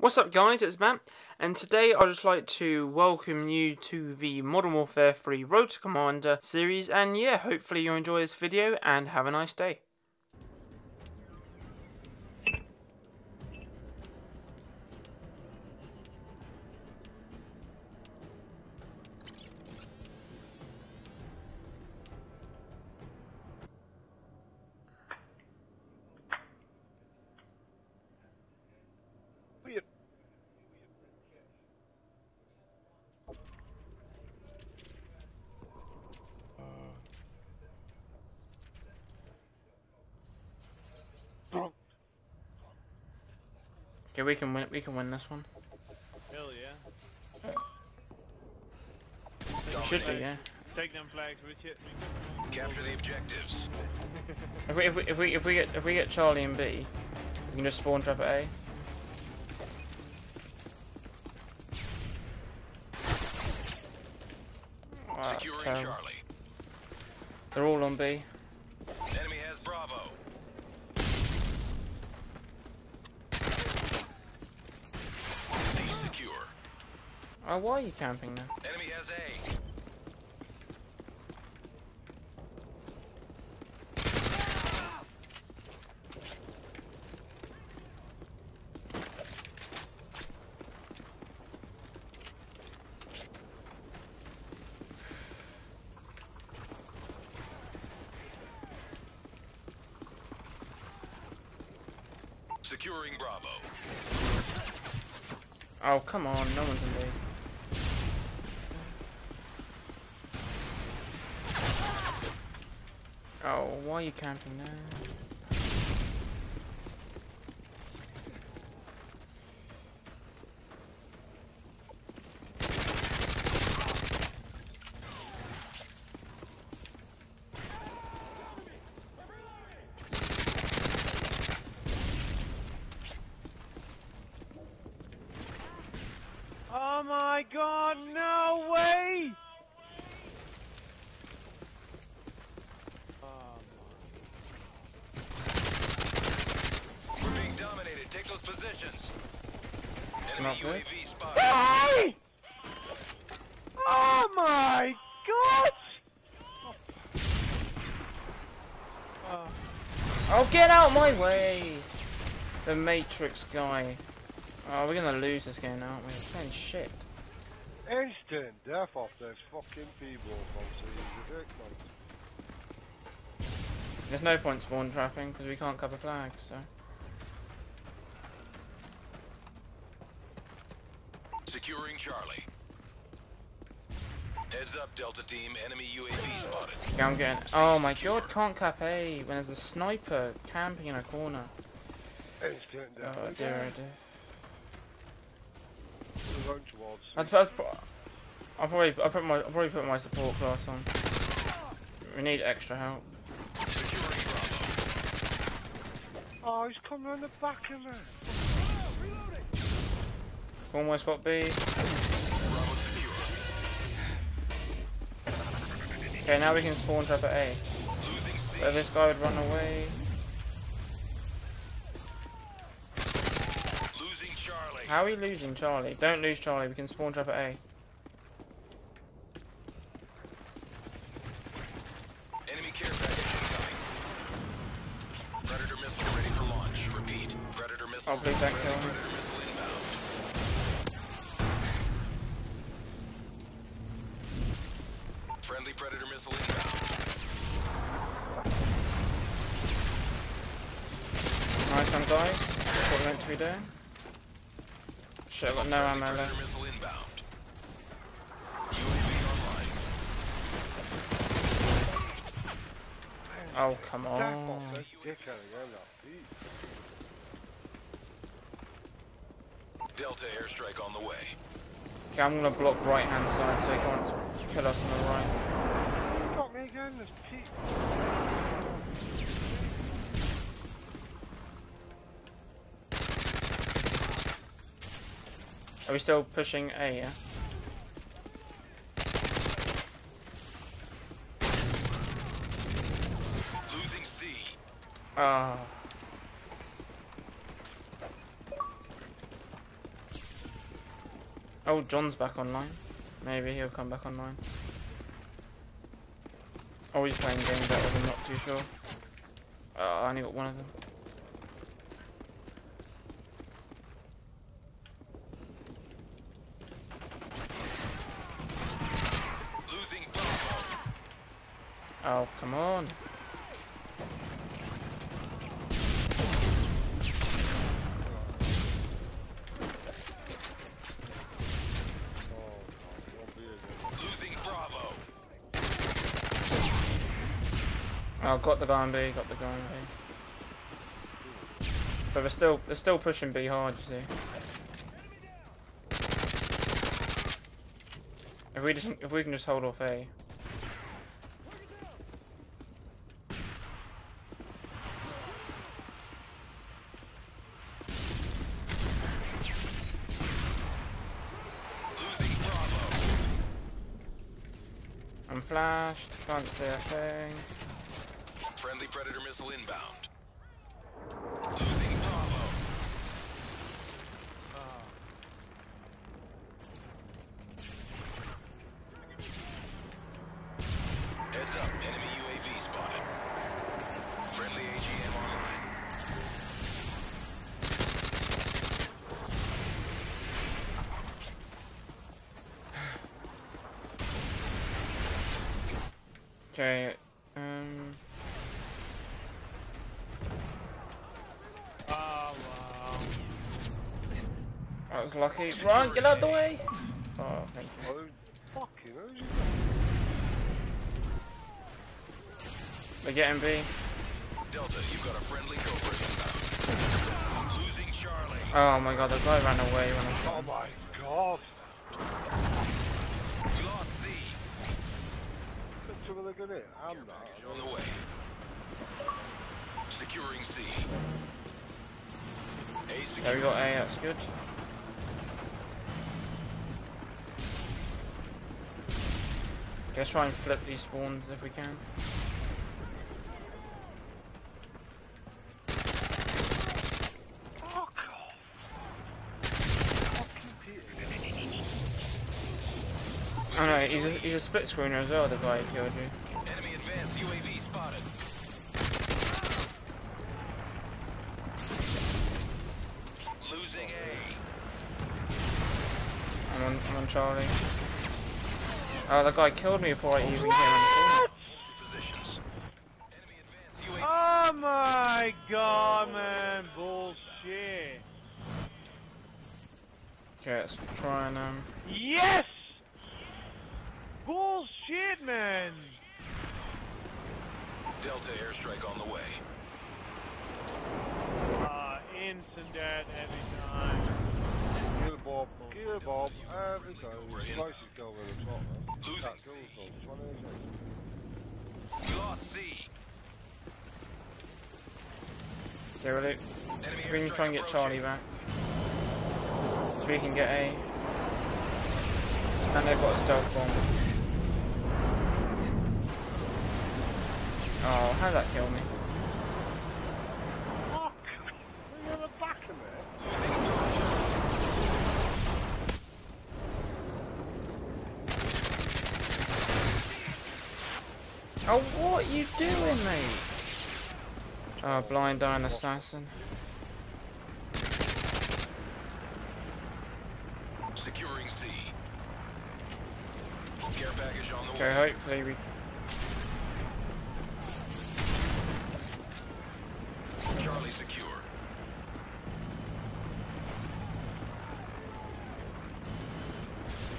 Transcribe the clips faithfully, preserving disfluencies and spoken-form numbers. What's up guys, it's Matt, and today I'd just like to welcome you to the Modern Warfare three Road to Commander series, and yeah, hopefully you enjoy this video and have a nice day. Okay, we can win. We can win this one. Hell yeah. Oh. Should be, yeah. Take them flags with you. Capture the objectives. If we if we if we if we get if we get Charlie and B, we can just spawn trap at A. Wow, securing Charlie. They're all on B. Enemy has Bravo. Oh, why are you camping now? Enemy has A. Securing Bravo. Oh, come on, no one's in there. Oh, why are you camping now? Oh my God, no way! Take those positions. Enemy U A V spotted. Hey! Oh my God! Oh. Oh, get out my way! The Matrix guy. Oh, we're gonna lose this game now, aren't we? We're playing shit. Instant death off those fucking people. There's no point spawn trapping because we can't cover flags, so. Securing Charlie. Heads up, Delta Team. Enemy U A V spotted. Yeah, I'm getting. Oh my God! Can't cap A when there's a sniper camping in a corner. Oh dear, I do. I'll probably, I'll put my, I'll probably put my support class on. We need extra help. Oh, he's coming around the back of me. Almost got B. Okay, now we can spawn trap at A. So this guy would run away. Losing Charlie. How are we losing Charlie? Don't lose Charlie, we can spawn trap at A. Enemy care package incoming. Predator missile ready for launch. Repeat. Predator missile. I'll take that kill. Friendly Predator missile inbound. Nice one, guys. That's what we're meant to be doing. Shit, I've got no ammo left. Predator missile inbound. U A V online. Oh, come on. Delta airstrike on the way. Okay, I'm gonna block right hand side so they can't kill us on the right. You got me again, this Pete. Are we still pushing A, yeah? Losing C. Ah. Oh. Oh, John's back online. Maybe he'll come back online. Oh, he's playing games out of him, not too sure. Uh, I only got one of them. Losing oh, come on. Oh, got the guy on B, got the guy on B. But they're still, they're still pushing B hard, you see. If we just, if we can just hold off A. I'm flashed, can't see a thing. Friendly Predator missile inbound. Losing Bravo. Oh. Heads up, enemy U A V spotted. Friendly A G M online. Okay. Um. I was lucky. Ryan, get out of the way! Oh, thank you. Oh, fucking hell. They're getting B. Delta, you've got a friendly Cobra inbound. Losing Charlie. Oh my god, the guy ran away when I shot. Oh my god. We lost C. What are they gonna do? I'm not. On the way. Securing C. A secure. Yeah, we got A, that's good. Let's try and flip these spawns if we can. Fuck off. Oh no, he's a, he's a split screener as well, the guy who killed you. Enemy advanced U A V spotted. Losing A. I'm on, I'm on Charlie. Oh, the guy killed me before I even came in. Oh my god, man, bullshit. Okay, let's try and um. Yes. Bullshit, man. Delta airstrike on the way. Ah, uh, instant death every time. Kill Bob, kill Bob, every time. Closest goal at the top. Losing C. We lost C. Okay, well, we can try and get Charlie back. So we can get A. And they've got a stealth bomb. Oh, how'd that kill me? Fuck! You're in the back of it! Oh, what are you doing, mate? Oh, blind iron assassin. Securing C. Care package on the way. Okay, hopefully we can. Charlie secure.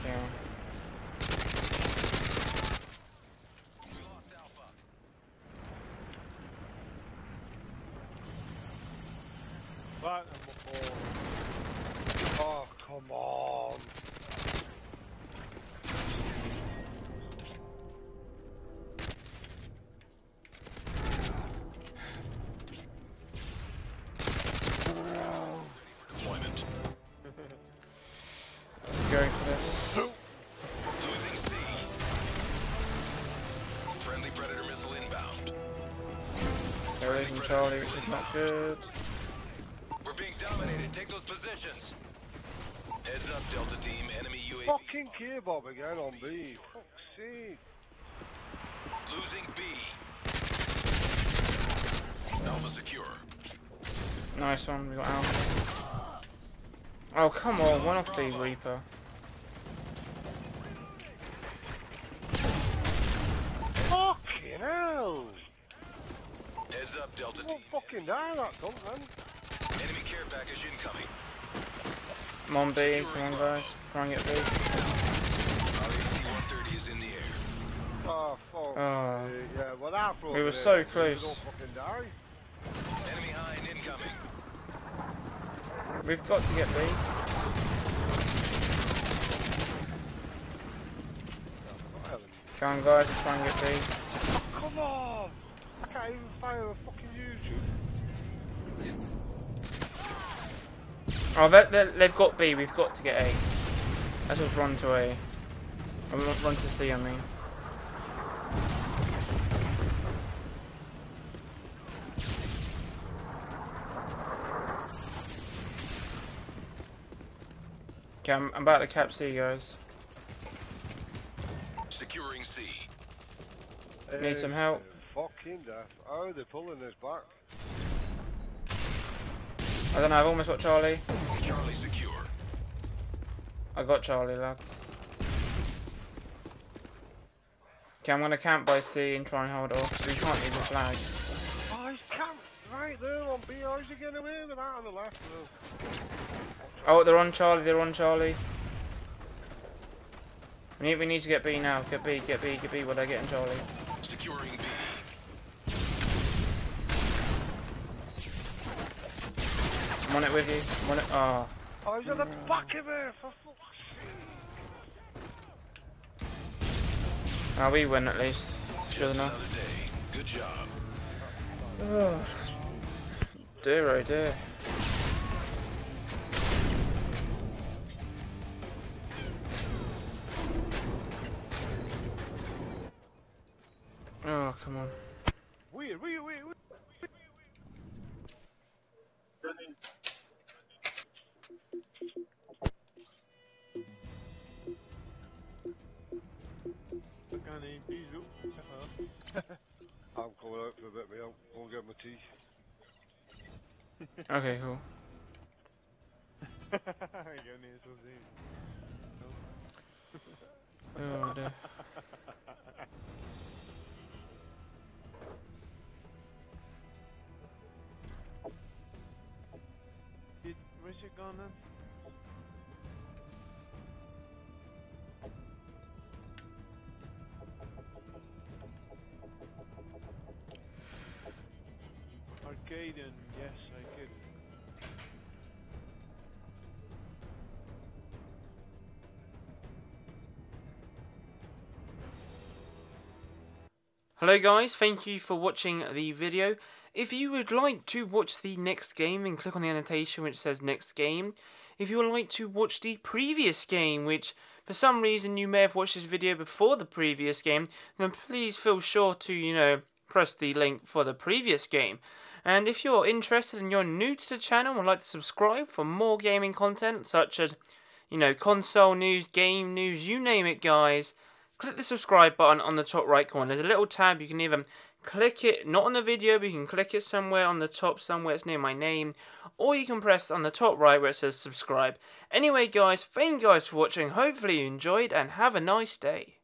Okay. Oh, come on. Wow. Deployment. Let's go for this. Losing C. Friendly Predator missile inbound. There isn't Charlie, which is not good. Being dominated, take those positions. Heads up, Delta team. Enemy U A V. Fucking care Bob again on B. Fuck's sake. Losing B. Alpha secure. Nice one. We got Alpha. Oh come on! One off the Reaper. Fucking hell! Heads up, Delta team. Don't fucking die, that cunt, man. Enemy care package incoming. Come on, B. Come on, guys. Try and get B. one thirty is in the air. Oh, fuck. Oh. Yeah, well, that we were so close. Don't fucking die. Enemy high and incoming. We've got to get B. Come on, guys. Try and get B. Oh, come on! I can't even fire a fucking YouTube. Oh, they're, they're, they've got B, we've got to get A. Let's just run to A. I'm not run to C, I mean. Okay, I'm, I'm about to cap C, guys. Securing C. Need some help? Fucking death. Oh, they're pulling us back. I don't know, I've almost got Charlie. Charlie secure. I got Charlie, lads. Okay, I'm gonna camp by C and try and hold off, because we can't even flag. Oh, he's camped right there on B. How is he getting away? They're out on the left. Oh, they're on Charlie, they're on Charlie. We need, we need to get B now. Get B, get B, get B, what they're getting Charlie. Securing B. I'm on it with you. I'm on it. Oh. Oh, he's on the back of her, for fuck's sake. Oh, we win at least. It's good enough. Good job. Oh. Dear, oh dear. Oh, come on. Weird, weird, weird. I'm coming out for a bit, mate. I'll get my tea. Okay, cool. Oh dear. Where's it gone then? Arcaden, yes, I could. Hello guys, thank you for watching the video. If you would like to watch the next game, then click on the annotation which says next game. If you would like to watch the previous game, which for some reason you may have watched this video before the previous game, then please feel sure to, you know, press the link for the previous game. And if you're interested and you're new to the channel and would like to subscribe for more gaming content, such as, you know, console news, game news, you name it guys, click the subscribe button on the top right corner. There's a little tab, you can even click it, not on the video, but you can click it somewhere on the top, somewhere it's near my name, or you can press on the top right where it says subscribe. Anyway guys, thank you guys for watching, hopefully you enjoyed, and have a nice day.